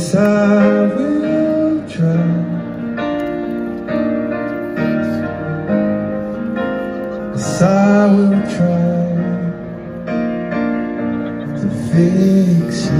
Yes, I will try. Yes, I will try to fix you.